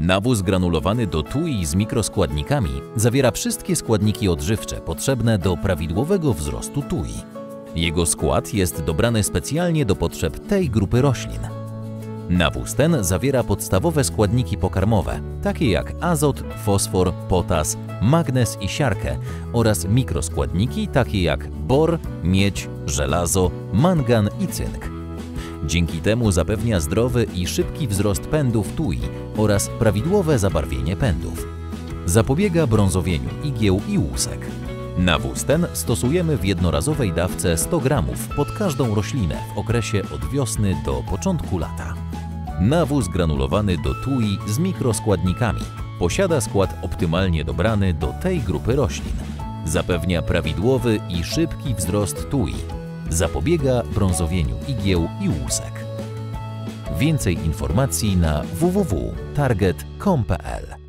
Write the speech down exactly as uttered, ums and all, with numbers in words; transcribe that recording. Nawóz granulowany do tui z mikroskładnikami zawiera wszystkie składniki odżywcze potrzebne do prawidłowego wzrostu tui. Jego skład jest dobrany specjalnie do potrzeb tej grupy roślin. Nawóz ten zawiera podstawowe składniki pokarmowe, takie jak azot, fosfor, potas, magnez i siarkę oraz mikroskładniki takie jak bor, miedź, żelazo, mangan i cynk. Dzięki temu zapewnia zdrowy i szybki wzrost pędów tui oraz prawidłowe zabarwienie pędów. Zapobiega brązowieniu igieł i łusek. Nawóz ten stosujemy w jednorazowej dawce sto gramów pod każdą roślinę w okresie od wiosny do początku lata. Nawóz granulowany do tui z mikroskładnikami posiada skład optymalnie dobrany do tej grupy roślin. Zapewnia prawidłowy i szybki wzrost tui. Zapobiega brązowieniu igieł i łusek. Więcej informacji na w w w kropka target kropka com kropka p l.